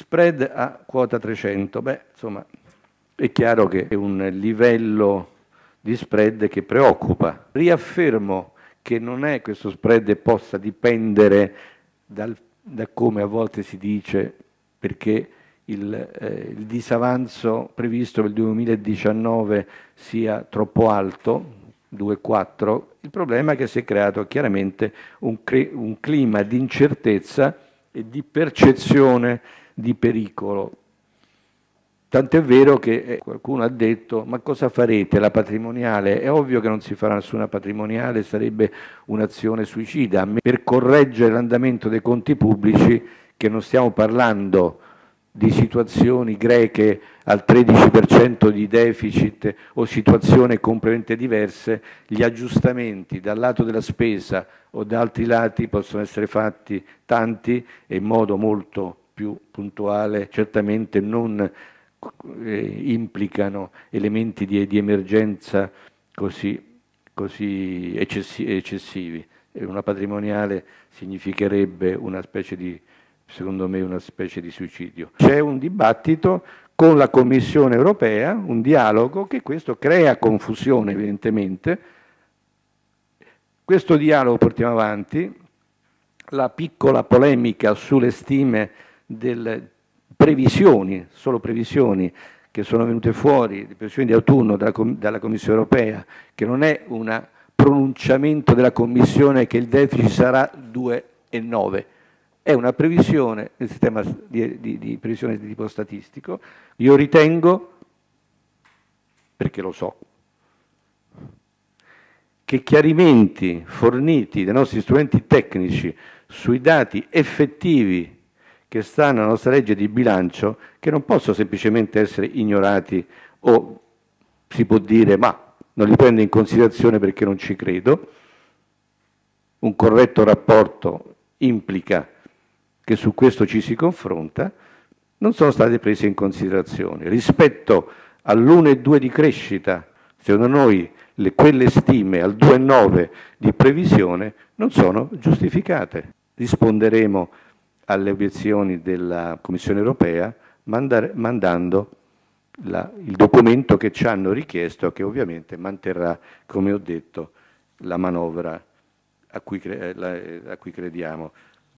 spread a quota 300. Beh, insomma, è chiaro che è un livello di spread che preoccupa. Riaffermo che non è questo spread che possa dipendere da come a volte si dice, perché il disavanzo previsto per il 2019 sia troppo alto, 2,4. Il problema è che si è creato chiaramente un clima di incertezza e di percezione di pericolo. Tant'è vero che qualcuno ha detto: ma cosa farete, la patrimoniale? È ovvio che non si farà nessuna patrimoniale, sarebbe un'azione suicida. Per correggere l'andamento dei conti pubblici, che non stiamo parlando di situazioni greche al 13% di deficit o situazioni completamente diverse, gli aggiustamenti dal lato della spesa o da altri lati possono essere fatti tanti e in modo molto più puntuale, certamente non implicano elementi di emergenza così eccessivi. Una patrimoniale significherebbe una specie di, secondo me, una specie di suicidio. C'è un dibattito con la Commissione Europea, un dialogo, che questo crea confusione evidentemente. Questo dialogo portiamo avanti, la piccola polemica sulle stime del previsioni, solo previsioni che sono venute fuori, le previsioni di autunno dalla Commissione Europea, che non è un pronunciamento della Commissione che il deficit sarà 2,9, è una previsione del sistema di previsione di tipo statistico. Io ritengo, perché lo so, che i chiarimenti forniti dai nostri strumenti tecnici sui dati effettivi che stanno nella nostra legge di bilancio, che non possono semplicemente essere ignorati o si può dire ma non li prendo in considerazione perché non ci credo. Un corretto rapporto implica che su questo ci si confronta, non sono state prese in considerazione. Rispetto all'1,2 di crescita, secondo noi quelle stime al 2,9 di previsione non sono giustificate. Risponderemo alle obiezioni della Commissione Europea mandando il documento che ci hanno richiesto, che ovviamente manterrà, come ho detto, la manovra a cui crediamo.